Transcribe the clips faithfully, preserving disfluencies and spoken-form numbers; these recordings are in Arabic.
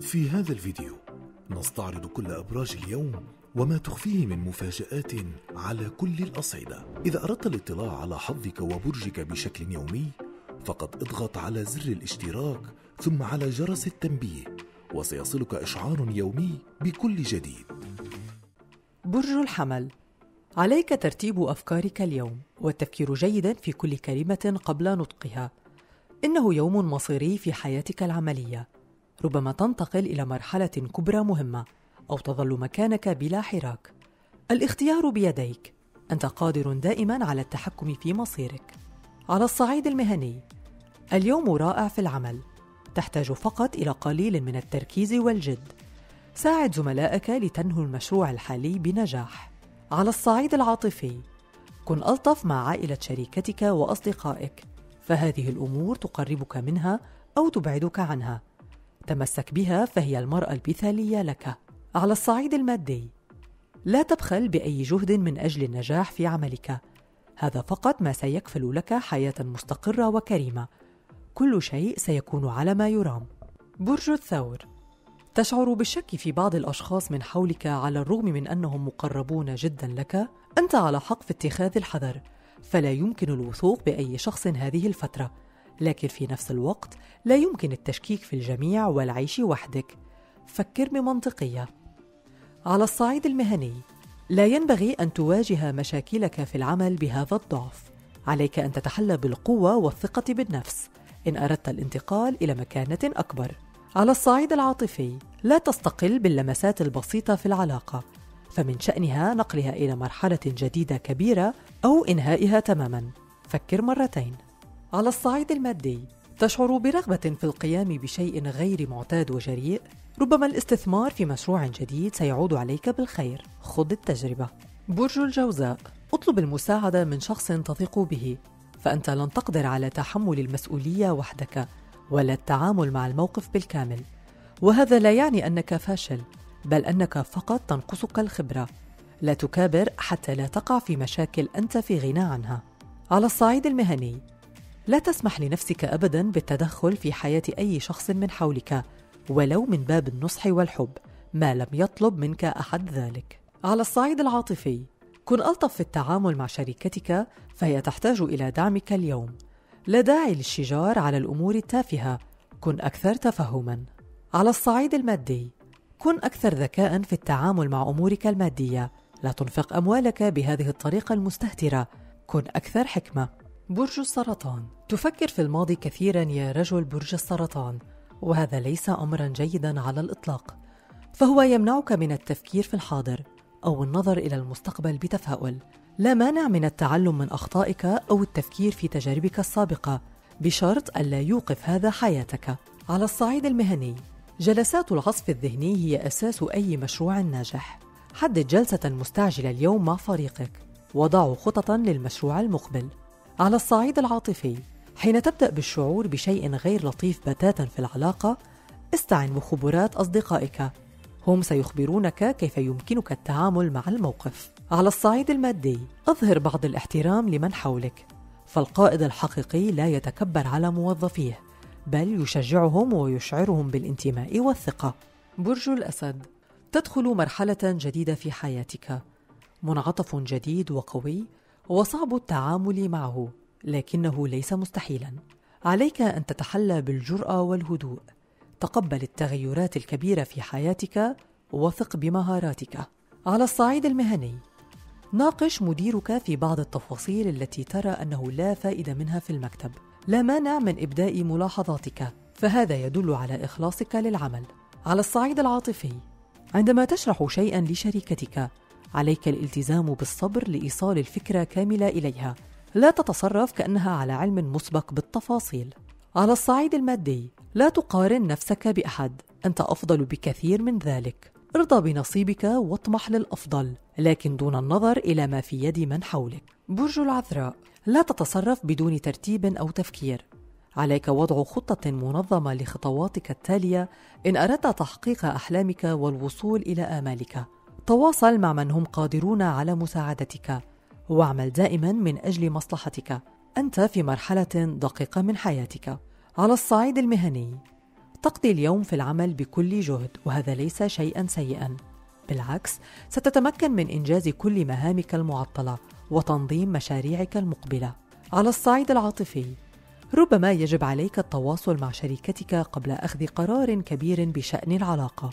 في هذا الفيديو نستعرض كل أبراج اليوم وما تخفيه من مفاجآت على كل الأصعدة. إذا أردت الاطلاع على حظك وبرجك بشكل يومي فقد اضغط على زر الاشتراك ثم على جرس التنبيه وسيصلك إشعار يومي بكل جديد. برج الحمل، عليك ترتيب أفكارك اليوم والتفكير جيداً في كل كلمة قبل نطقها. إنه يوم مصيري في حياتك العملية، ربما تنتقل إلى مرحلة كبرى مهمة أو تظل مكانك بلا حراك. الاختيار بيديك، أنت قادر دائماً على التحكم في مصيرك. على الصعيد المهني، اليوم رائع في العمل، تحتاج فقط إلى قليل من التركيز والجد. ساعد زملائك لتنهوا المشروع الحالي بنجاح. على الصعيد العاطفي، كن ألطف مع عائلة شريكتك وأصدقائك، فهذه الأمور تقربك منها أو تبعدك عنها. تمسك بها فهي المرأة المثالية لك. على الصعيد المادي، لا تبخل بأي جهد من أجل النجاح في عملك، هذا فقط ما سيكفل لك حياة مستقرة وكريمة. كل شيء سيكون على ما يرام. برج الثور، تشعر بالشك في بعض الأشخاص من حولك على الرغم من أنهم مقربون جدا لك. أنت على حق في اتخاذ الحذر، فلا يمكن الوثوق بأي شخص هذه الفترة، لكن في نفس الوقت لا يمكن التشكيك في الجميع والعيش وحدك، فكر بمنطقية. على الصعيد المهني، لا ينبغي أن تواجه مشاكلك في العمل بهذا الضعف، عليك أن تتحلى بالقوة والثقة بالنفس إن أردت الانتقال إلى مكانة أكبر. على الصعيد العاطفي، لا تستقل باللمسات البسيطة في العلاقة، فمن شأنها نقلها إلى مرحلة جديدة كبيرة أو إنهائها تماماً، فكر مرتين. على الصعيد المادي، تشعر برغبة في القيام بشيء غير معتاد وجريء، ربما الاستثمار في مشروع جديد سيعود عليك بالخير، خذ التجربة. برج الجوزاء، اطلب المساعدة من شخص تثق به، فأنت لن تقدر على تحمل المسؤولية وحدك ولا التعامل مع الموقف بالكامل، وهذا لا يعني أنك فاشل، بل أنك فقط تنقصك الخبرة. لا تكابر حتى لا تقع في مشاكل أنت في غنى عنها. على الصعيد المهني، لا تسمح لنفسك أبداً بالتدخل في حياة أي شخص من حولك ولو من باب النصح والحب ما لم يطلب منك أحد ذلك. على الصعيد العاطفي، كن ألطف في التعامل مع شريكتك فهي تحتاج إلى دعمك اليوم. لا داعي للشجار على الأمور التافهة، كن أكثر تفهماً. على الصعيد المادي، كن أكثر ذكاء في التعامل مع أمورك المادية، لا تنفق أموالك بهذه الطريقة المستهترة، كن أكثر حكمة. برج السرطان، تفكر في الماضي كثيراً يا رجل برج السرطان، وهذا ليس أمراً جيداً على الإطلاق، فهو يمنعك من التفكير في الحاضر أو النظر إلى المستقبل بتفاؤل. لا مانع من التعلم من أخطائك أو التفكير في تجاربك السابقة بشرط ألا يوقف هذا حياتك. على الصعيد المهني، جلسات العصف الذهني هي أساس أي مشروع ناجح. حدد جلسة مستعجلة اليوم مع فريقك وضعوا خططاً للمشروع المقبل. على الصعيد العاطفي، حين تبدأ بالشعور بشيء غير لطيف بتاتاً في العلاقة استعن بخبرات أصدقائك، هم سيخبرونك كيف يمكنك التعامل مع الموقف. على الصعيد المادي، أظهر بعض الاحترام لمن حولك، فالقائد الحقيقي لا يتكبر على موظفيه بل يشجعهم ويشعرهم بالانتماء والثقة. برج الأسد، تدخل مرحلة جديدة في حياتك، منعطف جديد وقوي وصعب التعامل معه لكنه ليس مستحيلاً. عليك أن تتحلى بالجرأة والهدوء، تقبل التغيرات الكبيرة في حياتك وثق بمهاراتك. على الصعيد المهني، ناقش مديرك في بعض التفاصيل التي ترى أنه لا فائدة منها في المكتب، لا مانع من إبداء ملاحظاتك فهذا يدل على إخلاصك للعمل. على الصعيد العاطفي، عندما تشرح شيئاً لشريكتك عليك الالتزام بالصبر لإيصال الفكرة كاملة إليها، لا تتصرف كأنها على علم مسبق بالتفاصيل. على الصعيد المادي، لا تقارن نفسك بأحد، أنت أفضل بكثير من ذلك، ارضى بنصيبك واطمح للأفضل لكن دون النظر إلى ما في يد من حولك. برج العذراء، لا تتصرف بدون ترتيب أو تفكير، عليك وضع خطة منظمة لخطواتك التالية إن أردت تحقيق أحلامك والوصول إلى آمالك. تواصل مع من هم قادرون على مساعدتك واعمل دائماً من أجل مصلحتك، أنت في مرحلة دقيقة من حياتك. على الصعيد المهني، تقضي اليوم في العمل بكل جهد، وهذا ليس شيئاً سيئاً، بالعكس ستتمكن من إنجاز كل مهامك المعطلة وتنظيم مشاريعك المقبلة. على الصعيد العاطفي، ربما يجب عليك التواصل مع شريكتك قبل أخذ قرار كبير بشأن العلاقة،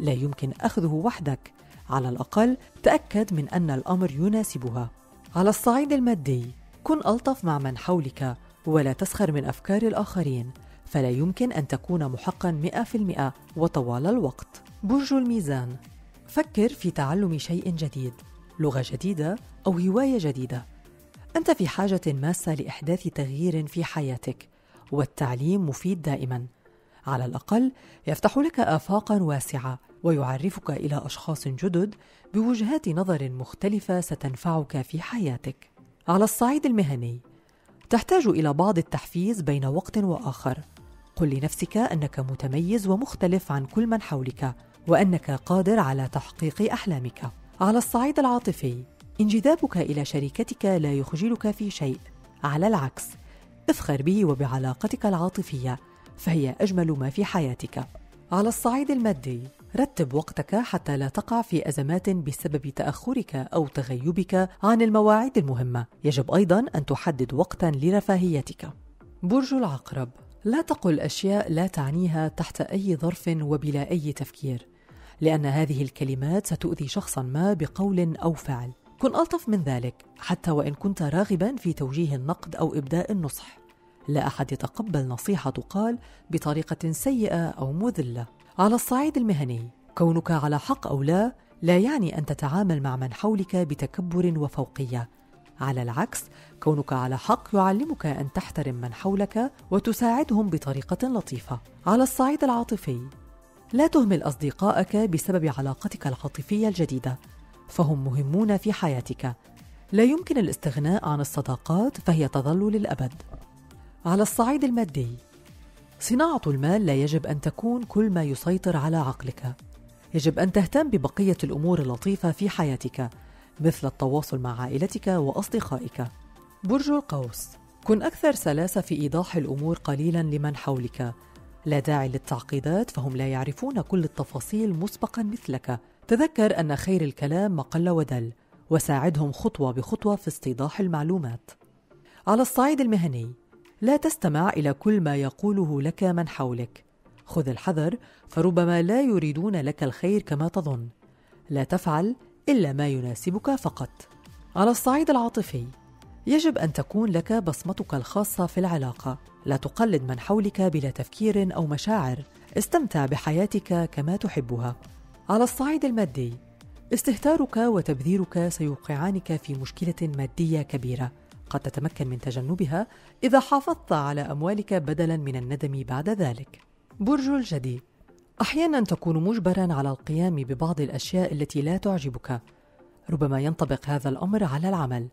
لا يمكن أخذه وحدك، على الأقل تأكد من أن الأمر يناسبها. على الصعيد المادي، كن ألطف مع من حولك ولا تسخر من أفكار الآخرين، فلا يمكن أن تكون محقاً مئة في المئة وطوال الوقت. برج الميزان، فكر في تعلم شيء جديد، لغة جديدة أو هواية جديدة. أنت في حاجة ماسة لإحداث تغيير في حياتك، والتعليم مفيد دائماً، على الأقل يفتح لك آفاقاً واسعة ويعرفك إلى أشخاص جدد بوجهات نظر مختلفة ستنفعك في حياتك. على الصعيد المهني، تحتاج إلى بعض التحفيز بين وقت وآخر. قل لنفسك أنك متميز ومختلف عن كل من حولك، وأنك قادر على تحقيق أحلامك. على الصعيد العاطفي، انجذابك إلى شريكتك لا يخجلك في شيء، على العكس، افخر به وبعلاقتك العاطفية، فهي أجمل ما في حياتك. على الصعيد المادي، رتب وقتك حتى لا تقع في أزمات بسبب تأخرك أو تغيبك عن المواعيد المهمة، يجب أيضاً أن تحدد وقتاً لرفاهيتك. برج العقرب، لا تقل أشياء لا تعنيها تحت أي ظرف وبلا أي تفكير، لأن هذه الكلمات ستؤذي شخصاً ما بقول أو فعل. كن ألطف من ذلك، حتى وإن كنت راغباً في توجيه النقد أو إبداء النصح، لا أحد يتقبل نصيحة تقال بطريقة سيئة أو مذلة. على الصعيد المهني، كونك على حق أو لا لا يعني أن تتعامل مع من حولك بتكبر وفوقية، على العكس، كونك على حق يعلمك أن تحترم من حولك وتساعدهم بطريقة لطيفة. على الصعيد العاطفي، لا تهمل أصدقائك بسبب علاقتك العاطفية الجديدة، فهم مهمون في حياتك، لا يمكن الاستغناء عن الصداقات، فهي تظل للأبد. على الصعيد المادي، صناعة المال لا يجب أن تكون كل ما يسيطر على عقلك، يجب أن تهتم ببقية الأمور اللطيفة في حياتك، مثل التواصل مع عائلتك وأصدقائك. برج القوس، كن أكثر سلاسة في إيضاح الأمور قليلاً لمن حولك، لا داعي للتعقيدات، فهم لا يعرفون كل التفاصيل مسبقاً مثلك. تذكر أن خير الكلام ما قل ودل، وساعدهم خطوة بخطوة في استيضاح المعلومات. على الصعيد المهني، لا تستمع إلى كل ما يقوله لك من حولك، خذ الحذر، فربما لا يريدون لك الخير كما تظن، لا تفعل إلا ما يناسبك فقط. على الصعيد العاطفي، يجب أن تكون لك بصمتك الخاصة في العلاقة، لا تقلد من حولك بلا تفكير أو مشاعر، استمتع بحياتك كما تحبها. على الصعيد المادي، استهتارك وتبذيرك سيوقعانك في مشكلة مادية كبيرة، قد تتمكن من تجنبها إذا حافظت على أموالك بدلاً من الندم بعد ذلك. برج الجدي، أحياناً تكون مجبراً على القيام ببعض الأشياء التي لا تعجبك، ربما ينطبق هذا الأمر على العمل،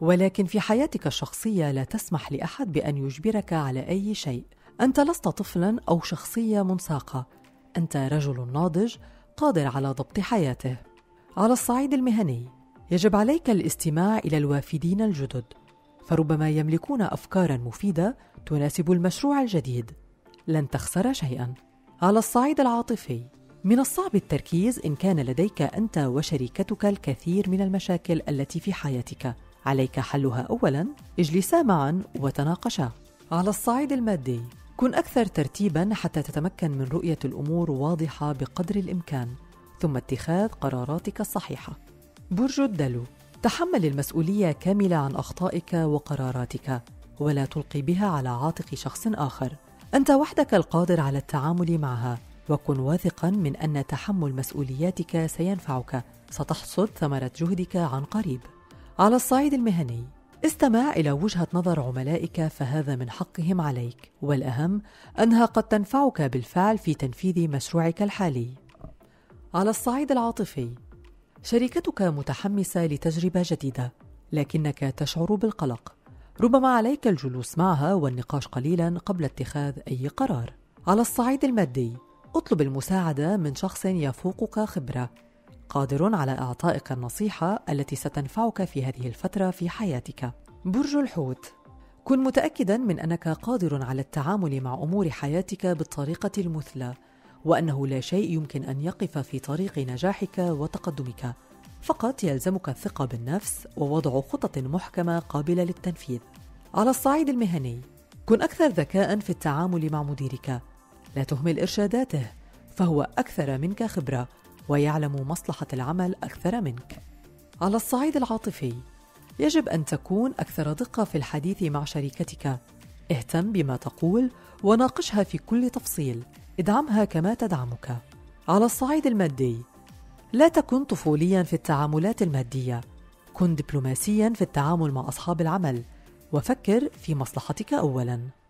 ولكن في حياتك الشخصية لا تسمح لأحد بأن يجبرك على أي شيء، أنت لست طفلاً أو شخصية منساقة، أنت رجل ناضج قادر على ضبط حياته. على الصعيد المهني، يجب عليك الاستماع إلى الوافدين الجدد، فربما يملكون أفكاراً مفيدة تناسب المشروع الجديد، لن تخسر شيئاً. على الصعيد العاطفي، من الصعب التركيز إن كان لديك أنت وشريكتك الكثير من المشاكل التي في حياتك، عليك حلها أولاً، اجلسا معاً وتناقشا. على الصعيد المادي، كن أكثر ترتيباً حتى تتمكن من رؤية الأمور واضحة بقدر الإمكان، ثم اتخاذ قراراتك الصحيحة. برج الدلو، تحمل المسؤولية كاملة عن أخطائك وقراراتك، ولا تلقي بها على عاتق شخص آخر، أنت وحدك القادر على التعامل معها، وكن واثقاً من أن تحمل مسؤولياتك سينفعك، ستحصد ثمرة جهدك عن قريب. على الصعيد المهني، استمع إلى وجهة نظر عملائك، فهذا من حقهم عليك، والأهم أنها قد تنفعك بالفعل في تنفيذ مشروعك الحالي. على الصعيد العاطفي، شريكتك متحمسة لتجربة جديدة، لكنك تشعر بالقلق، ربما عليك الجلوس معها والنقاش قليلاً قبل اتخاذ أي قرار. على الصعيد المادي، اطلب المساعدة من شخص يفوقك خبرة، قادر على إعطائك النصيحة التي ستنفعك في هذه الفترة في حياتك. برج الحوت، كن متأكداً من أنك قادر على التعامل مع أمور حياتك بالطريقة المثلى، وأنه لا شيء يمكن أن يقف في طريق نجاحك وتقدمك، فقط يلزمك الثقة بالنفس ووضع خطط محكمة قابلة للتنفيذ. على الصعيد المهني، كن أكثر ذكاءً في التعامل مع مديرك، لا تهمل إرشاداته، فهو أكثر منك خبرة ويعلم مصلحة العمل أكثر منك. على الصعيد العاطفي، يجب أن تكون أكثر دقة في الحديث مع شريكتك، اهتم بما تقول وناقشها في كل تفصيل، ادعمها كما تدعمك. على الصعيد المادي، لا تكن طفولياً في التعاملات المادية، كن دبلوماسياً في التعامل مع أصحاب العمل، وفكر في مصلحتك أولاً.